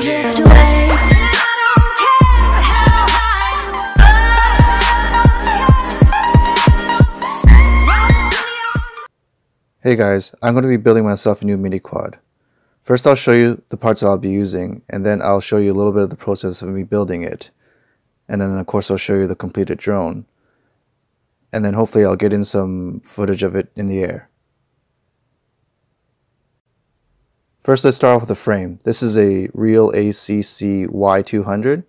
drift away. Hey guys, I'm going to be building myself a new mini quad. First I'll show you the parts that I'll be using, and then I'll show you a little bit of the process of me building it. And then of course I'll show you the completed drone. And then hopefully I'll get in some footage of it in the air. First let's start off with the frame. This is a real ACC Y200.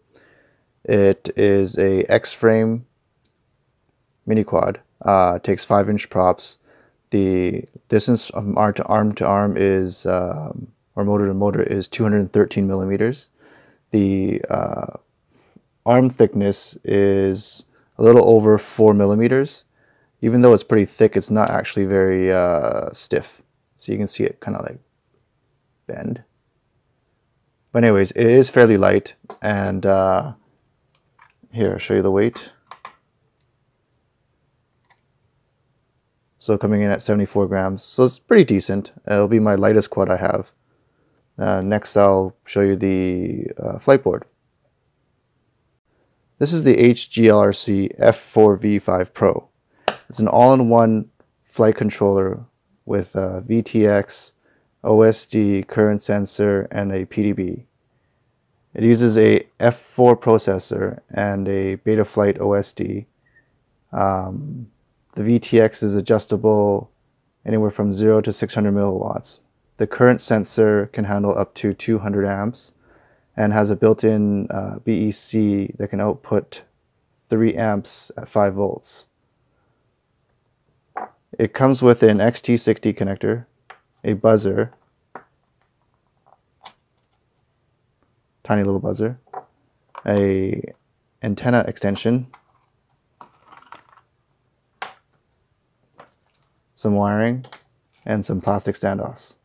It is a X-frame mini quad. Takes 5-inch props. The distance from arm to arm is, or motor to motor, is 213 millimeters. The arm thickness is a little over 4 millimeters. Even though it's pretty thick, it's not actually very stiff. So you can see it kind of like bend. But anyways, it is fairly light. And here, I'll show you the weight. So coming in at 74 grams, so it's pretty decent. It'll be my lightest quad I have. Next I'll show you the flight board. This is the HGLRC F4 V5 Pro. It's an all-in-one flight controller with VTX, OSD, current sensor, and a PDB. It uses a F4 processor and a Betaflight OSD. The VTX is adjustable anywhere from 0 to 600 milliwatts. The current sensor can handle up to 200 amps and has a built-in BEC that can output 3 amps at 5 volts. It comes with an XT60 connector, a buzzer, tiny little buzzer, an antenna extension, some wiring, and some plastic standoffs.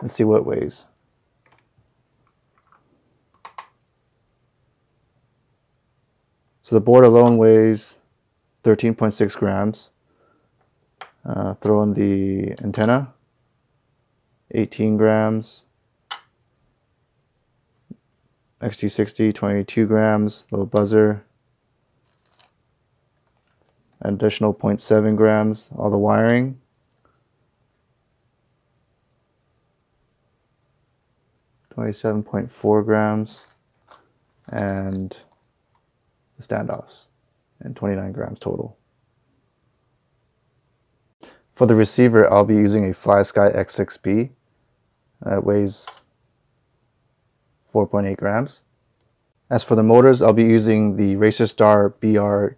Let's see what it weighs. So the board alone weighs 13.6 grams. Throw in the antenna, 18 grams. XT60, 22 grams, little buzzer, an additional 0.7 grams, all the wiring, $27.4 grams, and the standoffs, and 29 grams total. For the receiver, I'll be using a Flysky X6B. It weighs 4.8 grams. As for the motors, I'll be using the Racerstar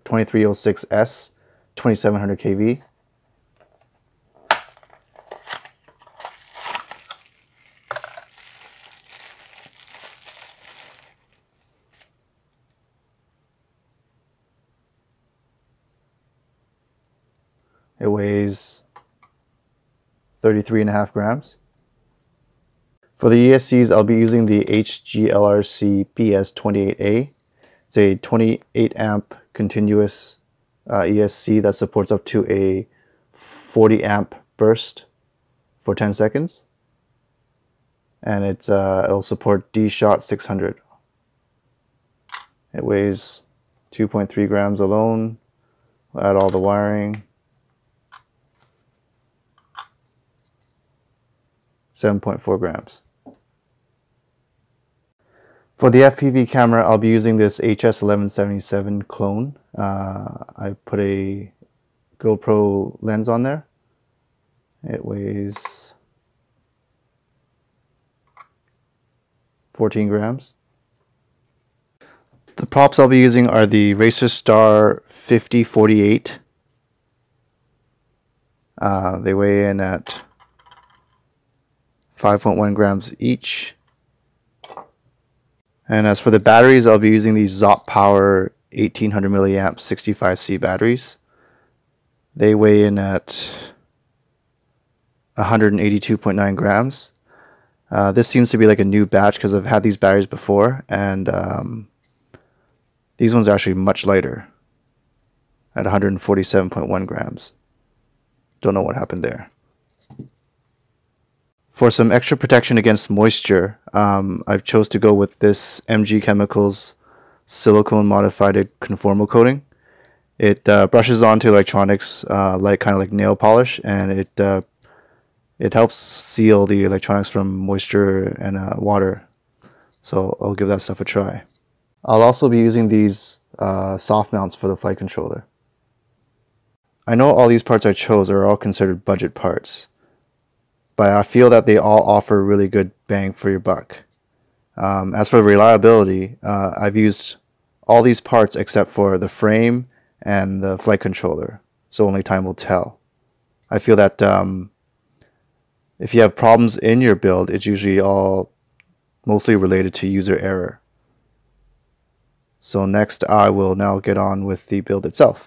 BR2306 S2700 KV. It weighs 33.5 grams. For the ESCs, I'll be using the HGLRC-BS28A. It's a 28 amp continuous ESC that supports up to a 40 amp burst for 10 seconds. And it'll support DSHOT 600. It weighs 2.3 grams alone. We'll add all the wiring. 7.4 grams. For the FPV camera, I'll be using this HS1177 clone. I put a GoPro lens on there. It weighs 14 grams. The props I'll be using are the RacerStar 5048. They weigh in at 5.1 grams each. And as for the batteries, I'll be using these Zop Power 1800 milliamp 65C batteries. They weigh in at 182.9 grams. This seems to be like a new batch because I've had these batteries before, and these ones are actually much lighter at 147.1 grams. Don't know what happened there. For some extra protection against moisture, I've chose to go with this MG Chemicals Silicone Modified Conformal Coating. It brushes onto electronics like kind of like nail polish, and it helps seal the electronics from moisture and water. So I'll give that stuff a try. I'll also be using these soft mounts for the flight controller. I know all these parts I chose are all considered budget parts, but I feel that they all offer really good bang for your buck. As for reliability, I've used all these parts except for the frame and the flight controller, so only time will tell. I feel that if you have problems in your build, it's usually all mostly related to user error. So next I will now get on with the build itself.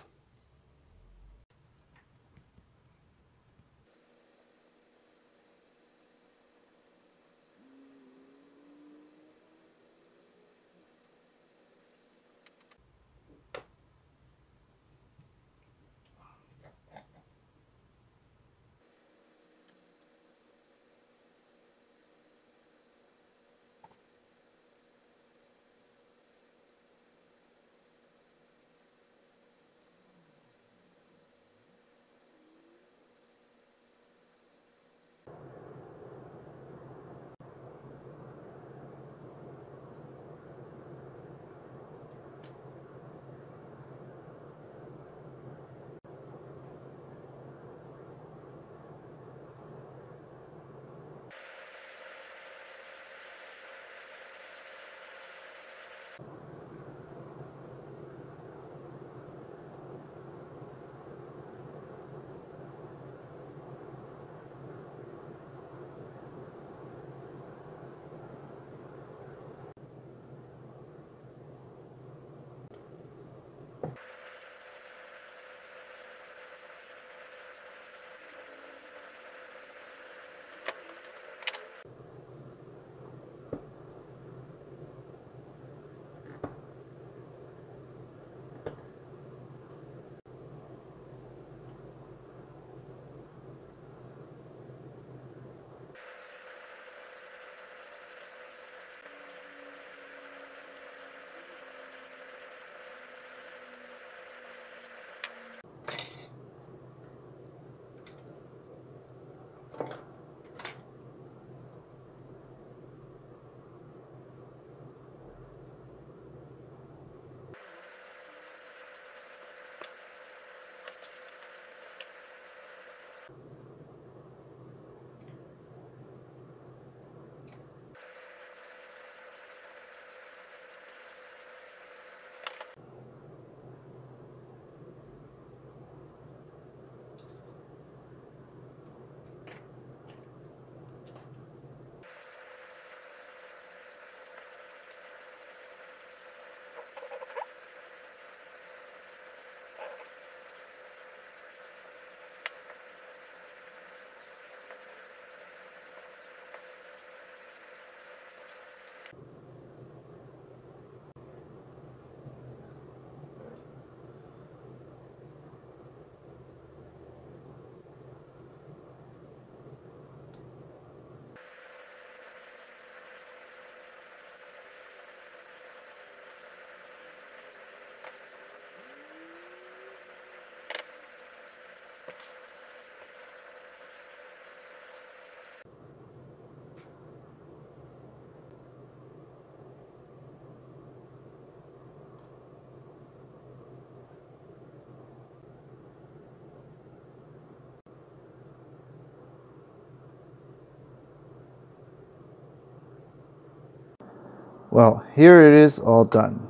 Well, here it is all done.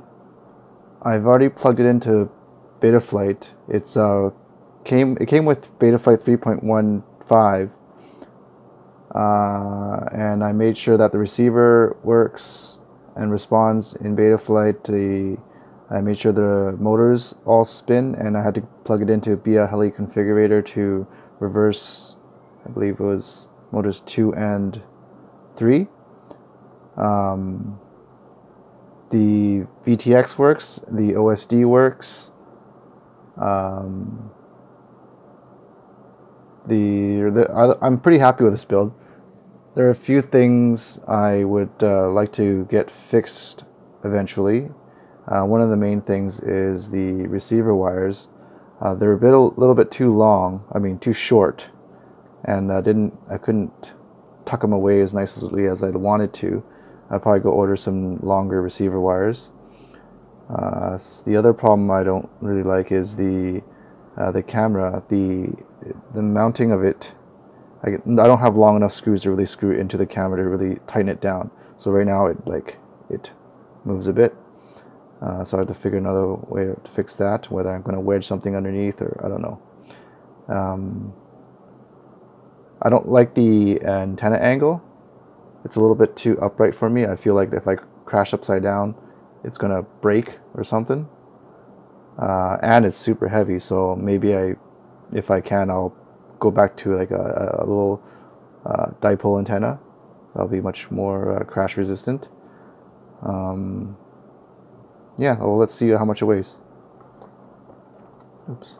I've already plugged it into Betaflight. It came with Betaflight 3.15, and I made sure that the receiver works and responds in Betaflight. I made sure the motors all spin, and I had to plug it into BLHeli configurator to reverse. I believe it was motors 2 and 3. The VTX works, the OSD works, I'm pretty happy with this build. There are a few things I would like to get fixed eventually. One of the main things is the receiver wires. They're a little bit too long, I mean too short, and I couldn't tuck them away as nicely as I'd wanted to. I'd probably go order some longer receiver wires. The other problem I don't really like is the camera, the mounting of it. I don't have long enough screws to really screw it into the camera to really tighten it down. So right now it moves a bit. So I have to figure another way to fix that, whether I'm going to wedge something underneath or I don't know. I don't like the antenna angle. It's a little bit too upright for me. I feel like if I crash upside down, it's going to break or something. And it's super heavy, so maybe if I can, I'll go back to like a little dipole antenna. That'll be much more crash resistant. Yeah, well, let's see how much it weighs. Oops.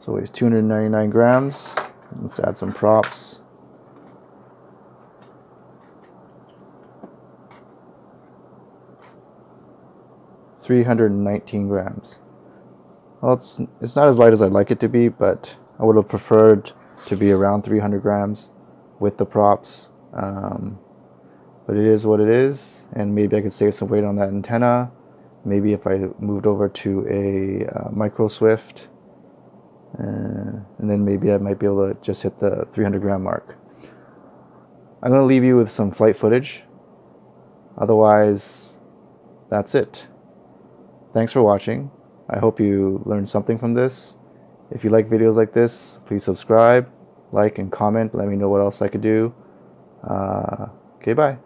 So it weighs 299 grams. Let's add some props. $319. Well, it's not as light as I'd like it to be, but I would have preferred to be around 300 grams with the props, but it is what it is, and maybe I could save some weight on that antenna. Maybe if I moved over to a micro swift, and then maybe I might be able to just hit the 300 gram mark. I'm going to leave you with some flight footage. Otherwise, that's it. Thanks for watching. I hope you learned something from this. If you like videos like this, please subscribe, like, and comment. Let me know what else I could do. Okay, bye.